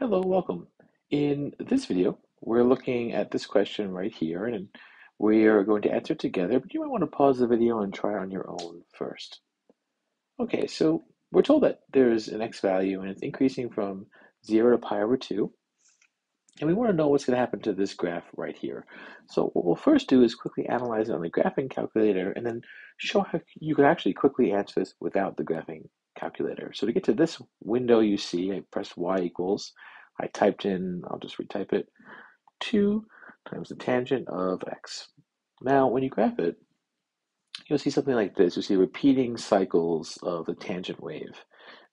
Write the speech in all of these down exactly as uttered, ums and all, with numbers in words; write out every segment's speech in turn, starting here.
Hello, welcome. In this video, we're looking at this question right here, and we are going to answer together, but you might want to pause the video and try on your own first. Okay, so we're told that there's an x value, and it's increasing from zero to pi over two, and we want to know what's going to happen to this graph right here. So what we'll first do is quickly analyze it on the graphing calculator, and then show how you can actually quickly answer this without the graphing calculator. So to get to this window you see, I pressed y equals, I typed in, I'll just retype it, two times the tangent of x. Now when you graph it, you'll see something like this. You see repeating cycles of the tangent wave.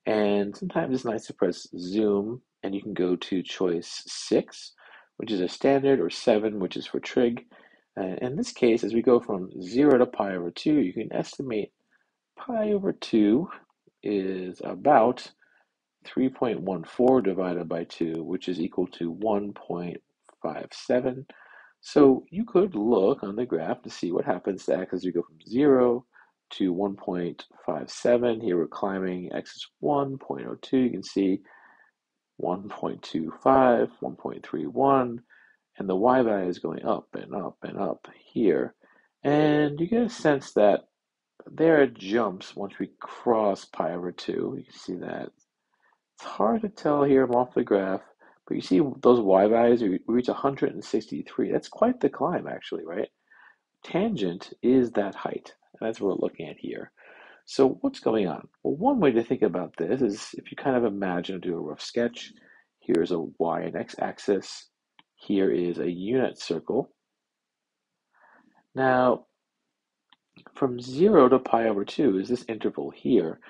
And sometimes it's nice to press zoom, and you can go to choice six, which is a standard, or seven, which is for trig. And in this case, as we go from zero to pi over two, you can estimate pi over two is about three point one four divided by two, which is equal to one point five seven. So you could look on the graph to see what happens to x as we go from zero to one point five seven. Here we're climbing, x is one point zero two. You can see one point two five, one point three one, and the y value is going up and up and up here. And you get a sense that there it jumps once we cross pi over two. You can see that. It's hard to tell here, I'm off the graph, but you see those y values, we reach one hundred sixty-three. That's quite the climb, actually, right? Tangent is that height, and that's what we're looking at here. So what's going on? Well, one way to think about this is if you kind of imagine, do a rough sketch, here's a y and x axis, here is a unit circle. Now, from zero to pi over two is this interval here,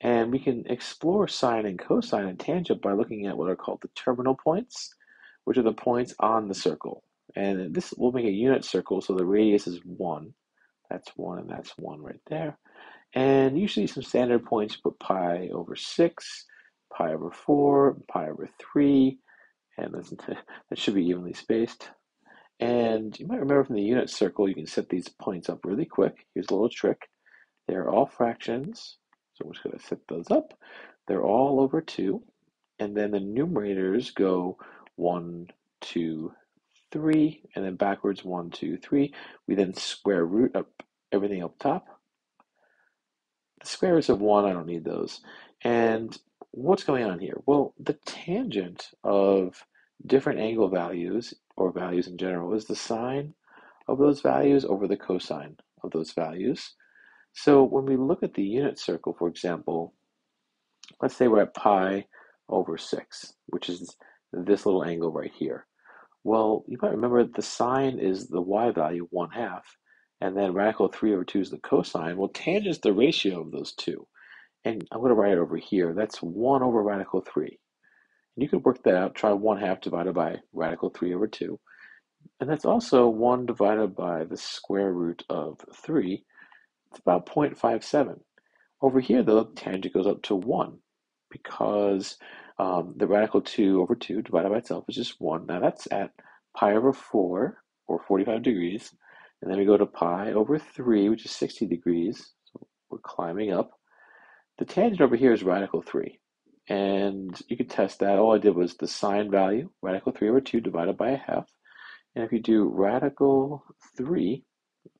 and we can explore sine and cosine and tangent by looking at what are called the terminal points, which are the points on the circle. And this will make a unit circle, so the radius is one. That's one, and that's one right there. And usually some standard points, put pi over six, pi over four, pi over three, and that's, that should be evenly spaced. And you might remember from the unit circle, you can set these points up really quick. Here's a little trick. They're all fractions, so we're just going to set those up. They're all over two. And then the numerators go one, two, three, and then backwards one, two, three. We then square root up everything up top. The square roots of one, I don't need those. And what's going on here? Well, the tangent of different angle values, or values in general, is the sine of those values over the cosine of those values. So when we look at the unit circle, for example, let's say we're at pi over six, which is this little angle right here. Well, you might remember the sine is the y value, one half, and then radical three over two is the cosine. Well, tangent's the ratio of those two. And I'm going to write it over here. That's one over radical three. You could work that out, try one half divided by radical three over two. And that's also one divided by the square root of three. It's about zero point five seven. Over here, though, the tangent goes up to one because um, the radical two over two divided by itself is just one. Now that's at pi over four, or forty-five degrees. And then we go to pi over three, which is sixty degrees. So we're climbing up. The tangent over here is radical three. And you could test that. All I did was the sine value, radical three over two divided by a half. And if you do radical three,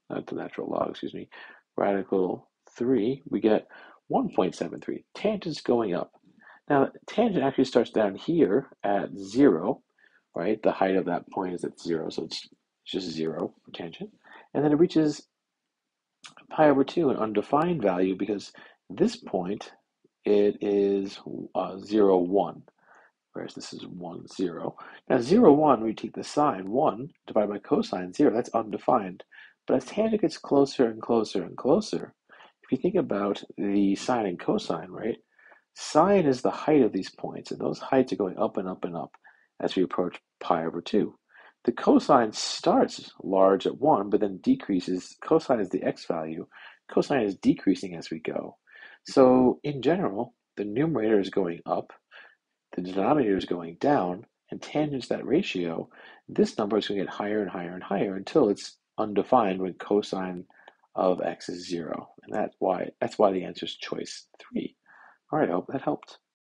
not the natural log, excuse me, radical three, we get one point seven three. Tangent's going up. Now, tangent actually starts down here at zero, right? The height of that point is at zero, so it's just zero for tangent. And then it reaches pi over two, an undefined value, because this point, it is uh, zero, one, whereas this is one, zero. Now zero, one, we take the sine, one, divided by cosine, zero, that's undefined. But as tangent gets closer and closer and closer, if you think about the sine and cosine, right? Sine is the height of these points, and those heights are going up and up and up as we approach pi over two. The cosine starts large at one, but then decreases. Cosine is the x value. Cosine is decreasing as we go. So in general, the numerator is going up, the denominator is going down, and tangent's that ratio. This number is going to get higher and higher and higher until it's undefined when cosine of x is zero. And that's why that's why the answer is choice three. All right, I hope that helped.